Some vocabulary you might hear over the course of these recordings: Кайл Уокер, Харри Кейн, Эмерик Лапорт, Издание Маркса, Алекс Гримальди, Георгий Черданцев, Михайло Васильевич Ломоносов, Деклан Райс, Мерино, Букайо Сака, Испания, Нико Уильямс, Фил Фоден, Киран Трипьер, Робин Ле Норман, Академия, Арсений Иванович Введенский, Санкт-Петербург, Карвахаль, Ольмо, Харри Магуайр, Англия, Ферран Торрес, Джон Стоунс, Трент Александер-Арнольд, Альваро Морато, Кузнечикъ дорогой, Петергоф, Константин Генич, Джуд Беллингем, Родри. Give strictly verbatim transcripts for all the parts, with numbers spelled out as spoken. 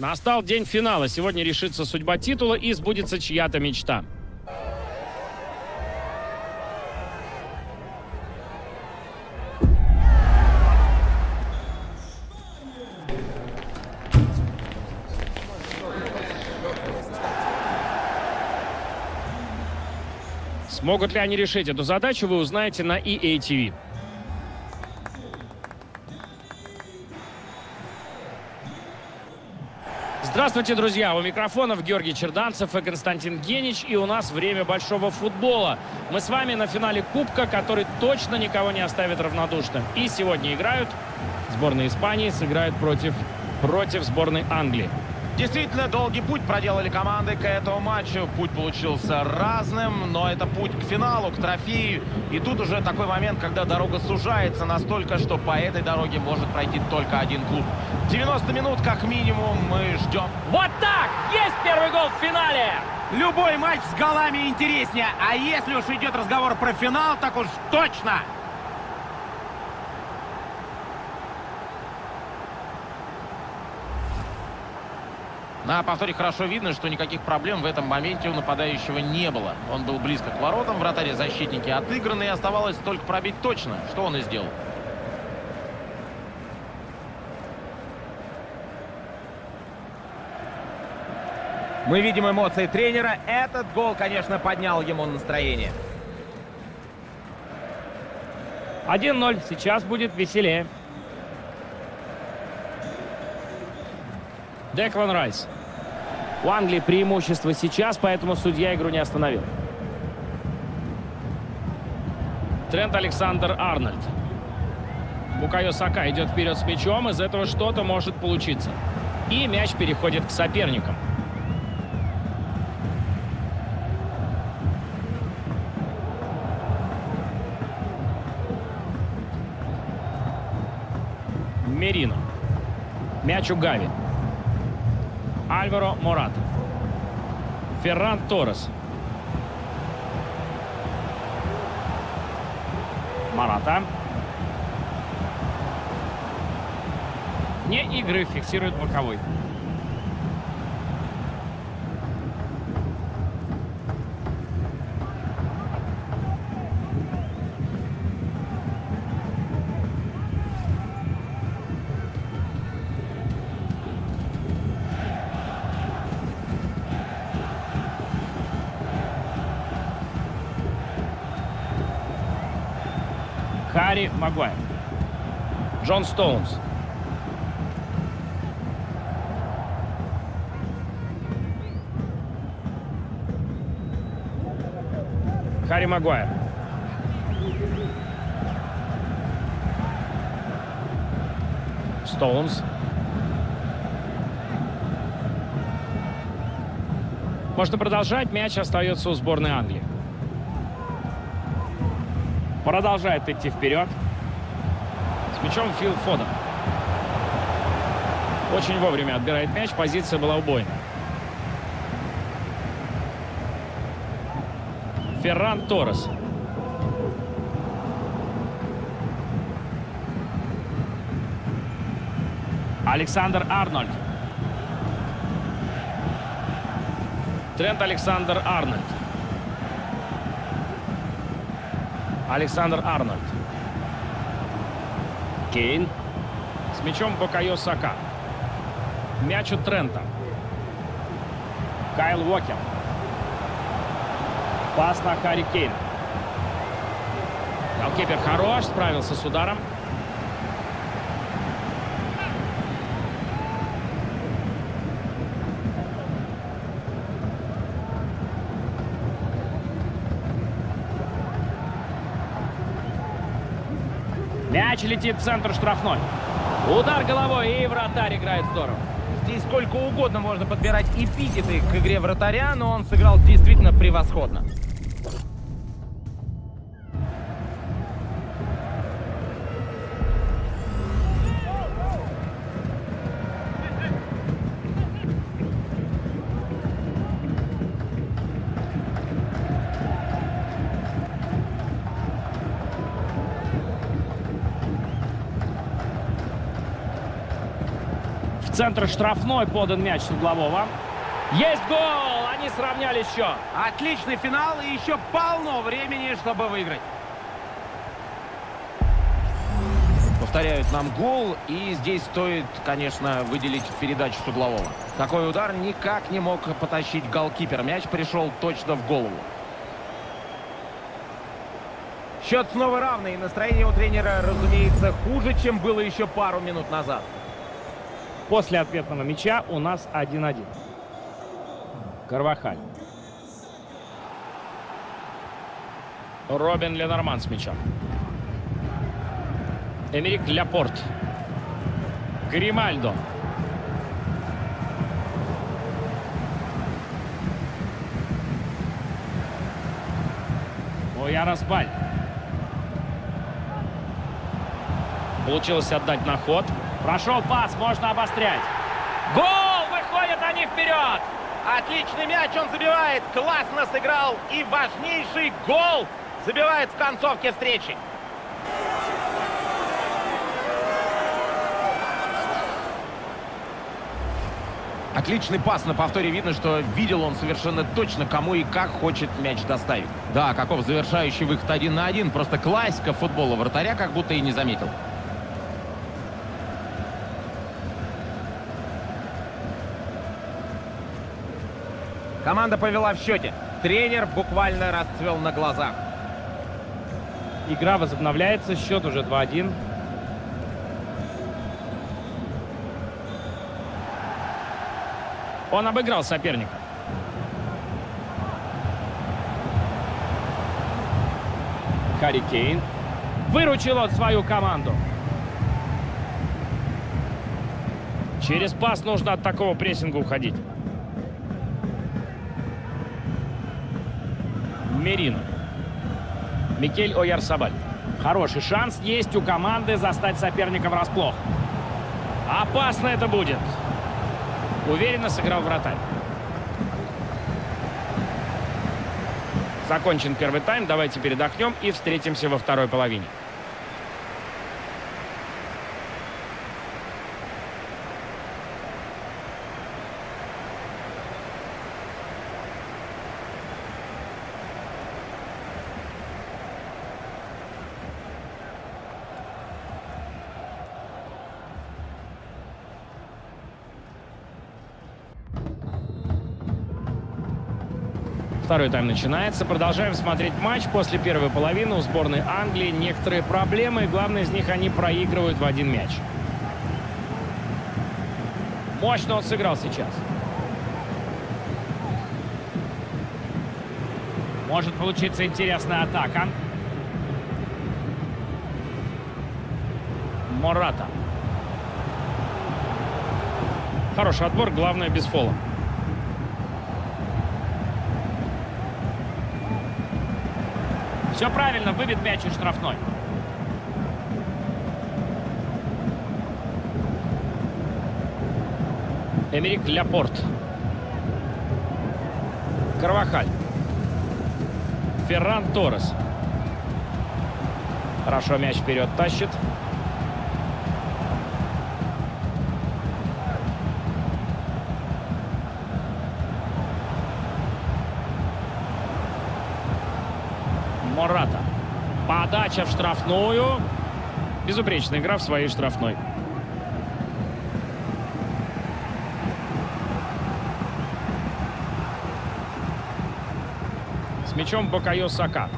Настал день финала. Сегодня решится судьба титула и сбудется чья-то мечта. Смогут ли они решить эту задачу, вы узнаете на и эй ти ви. Здравствуйте, друзья! У микрофонов Георгий Черданцев и Константин Генич, и у нас время большого футбола. Мы с вами на финале Кубка, который точно никого не оставит равнодушным. И сегодня играют сборная Испании, сыграют против, против сборной Англии. Действительно, долгий путь проделали команды к этому матчу. Путь получился разным, но это путь к финалу, к трофею. И тут уже такой момент, когда дорога сужается настолько, что по этой дороге может пройти только один клуб. девяносто минут как минимум мы ждем. Вот так! Есть первый гол в финале! Любой матч с голами интереснее. А если уж идет разговор про финал, так уж точно! На повторе хорошо видно, что никаких проблем в этом моменте у нападающего не было. Он был близко к воротам, вратаря защитники отыграны, и оставалось только пробить точно, что он и сделал. Мы видим эмоции тренера. Этот гол, конечно, поднял ему настроение. один ноль. Сейчас будет веселее. Деклан Райс. У Англии преимущество сейчас, поэтому судья игру не остановил. Трент Александер-Арнольд. Букайо Сака идет вперед с мячом. Из этого что-то может получиться. И мяч переходит к соперникам. Мерино. Мяч у Гави. Альваро Морато. Ферран Торрес. Морато. Вне игры фиксирует боковой. Харри Магуайр. Джон Стоунс. Харри Магуайр. Стоунс. Можно продолжать. Мяч остается у сборной Англии. Продолжает идти вперед. С мячом Фил Фоден. Очень вовремя отбирает мяч. Позиция была убойная. Ферран Торрес. Александр Арнольд. Трент Александер Арнольд. Александер Арнольд. Кейн. С мячом Букайо Сака. Мяч у Трента. Кайл Уокер. Пас на Харри Кейн. Голкипер хорош, справился с ударом. Мяч летит в центр штрафной. Удар головой, и вратарь играет здорово. Здесь сколько угодно можно подбирать эпитеты к игре вратаря, но он сыграл действительно превосходно. В центр штрафной подан мяч с углового. Есть гол! Они сравняли счет. Отличный финал и еще полно времени, чтобы выиграть. Повторяют нам гол, и здесь стоит, конечно, выделить передачу с углового. Такой удар никак не мог потащить голкипер. Мяч пришел точно в голову. Счет снова равный. Настроение у тренера, разумеется, хуже, чем было еще пару минут назад. После ответного мяча у нас один-один. Карвахаль. Робин Ле Норман с мячом. Эмерик Лапорт. Гримальдо. Оярсабаль. Получилось отдать на ход. Прошел пас, можно обострять. Гол! Выходят они вперед! Отличный мяч он забивает. Классно сыграл. И важнейший гол забивает в концовке встречи. Отличный пас. На повторе видно, что видел он совершенно точно, кому и как хочет мяч доставить. Да, Каков завершающий выход один на один. Просто классика футбола. Вратаря как будто и не заметил. Команда повела в счете. Тренер буквально расцвел на глазах. Игра возобновляется. Счет уже два-один. Он обыграл соперника. Харри Кейн. Выручил он свою команду. Через пас нужно от такого прессинга уходить. Мерино. Микель Оярсабаль. Хороший шанс есть у команды застать соперника врасплох. Опасно это будет. Уверенно сыграл вратарь. Закончен первый тайм. Давайте передохнем и встретимся во второй половине. Второй тайм начинается. Продолжаем смотреть матч. После первой половины у сборной Англии некоторые проблемы. И главное из них — они проигрывают в один мяч. Мощно он сыграл сейчас. Может получиться интересная атака. Морато. Хороший отбор. Главное без фола. Все правильно, выбит мяч из штрафной. Эмерик Лапорт. Карвахаль. Ферран Торрес. Хорошо мяч вперед тащит. Морато. Подача в штрафную. Безупречная игра в своей штрафной. С мячом Букайо Сака.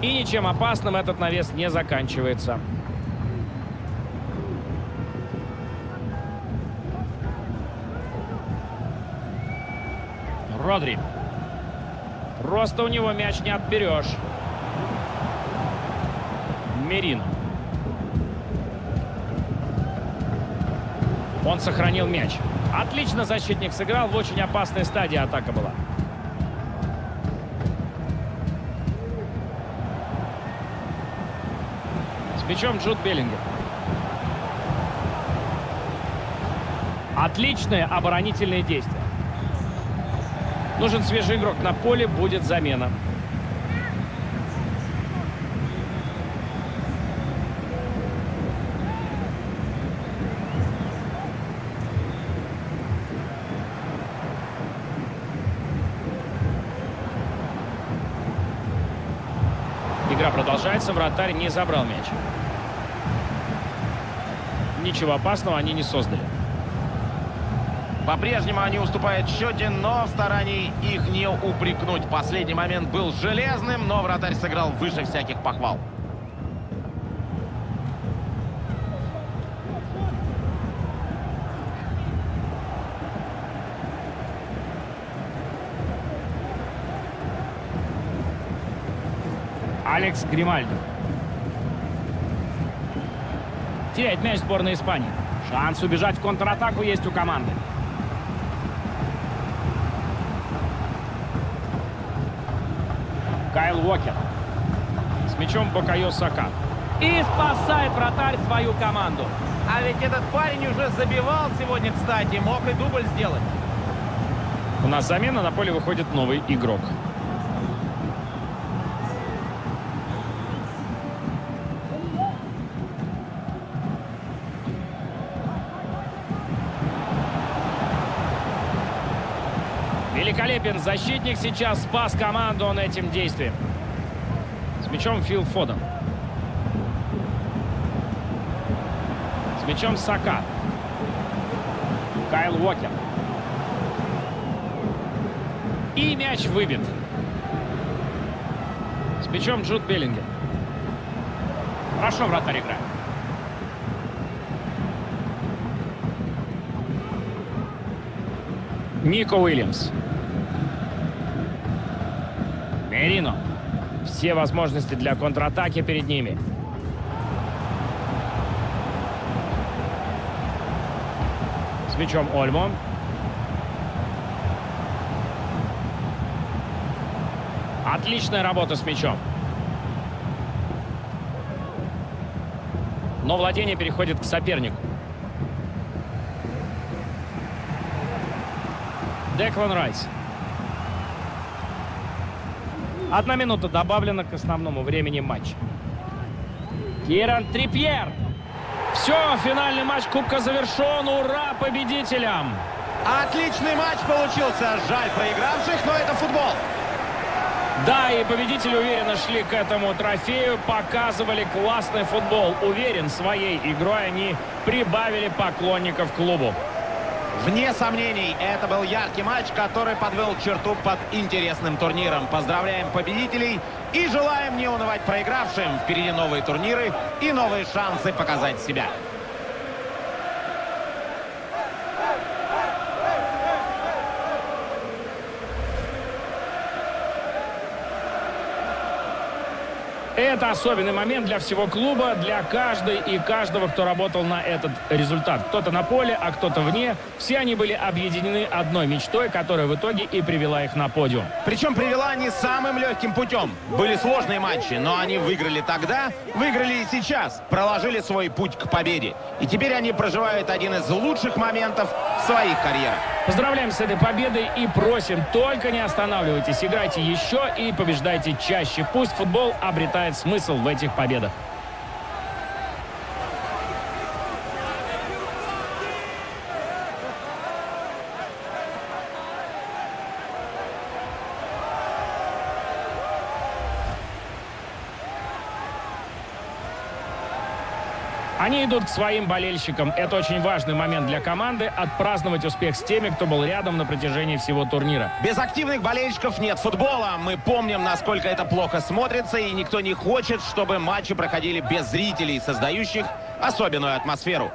И ничем опасным этот навес не заканчивается. Родри. Просто у него мяч не отберешь. Мерино. Он сохранил мяч. Отлично защитник сыграл. В очень опасной стадии атака была. С мячом Джуд Беллингем. Отличные оборонительные действия. Нужен свежий игрок на поле, будет замена. Игра продолжается. Вратарь не забрал мяч. Ничего опасного они не создали. По-прежнему они уступают в счете, но в старании их не упрекнуть. Последний момент был железным, но вратарь сыграл выше всяких похвал. Алекс Гримальди. Теряет мяч сборной Испании. Шанс убежать в контратаку есть у команды. Кайл Уокер. С мячом Букайо Сака. И спасает вратарь свою команду. А ведь этот парень уже забивал сегодня, кстати. Мог и дубль сделать. У нас замена. На поле выходит новый игрок. Великолепен защитник, сейчас спас команду он этим действием. С мячом Фил Фоден. С мячом Сака. Кайл Уокер. И мяч выбит. С мячом Джуд Беллингем. Хорошо вратарь играет. Нико Уильямс. Мерино. Все возможности для контратаки перед ними. С мячом Ольмо. Отличная работа с мячом. Но владение переходит к сопернику. Деклан Райс. Одна минута добавлена к основному времени матча. Киран Трипьер. Все, финальный матч Кубка завершен. Ура победителям! Отличный матч получился. Жаль проигравших, но это футбол. Да, и победители уверенно шли к этому трофею, показывали классный футбол. Уверен, своей игрой они прибавили поклонников клубу. Вне сомнений, это был яркий матч, который подвел черту под интересным турниром. Поздравляем победителей и желаем не унывать проигравшим. Впереди новые турниры и новые шансы показать себя. Это особенный момент для всего клуба, для каждой и каждого, кто работал на этот результат. Кто-то на поле, а кто-то вне. Все они были объединены одной мечтой, которая в итоге и привела их на подиум. Причем привела не самым легким путем. Были сложные матчи, но они выиграли тогда, выиграли и сейчас. Проложили свой путь к победе. И теперь они проживают один из лучших моментов в своих карьерах. Поздравляем с этой победой и просим, только не останавливайтесь. Играйте еще и побеждайте чаще. Пусть футбол обретает смысл в этих победах. Они идут к своим болельщикам. Это очень важный момент для команды. Отпраздновать успех с теми, кто был рядом на протяжении всего турнира. Без активных болельщиков нет футбола. Мы помним, насколько это плохо смотрится. И никто не хочет, чтобы матчи проходили без зрителей, создающих особенную атмосферу.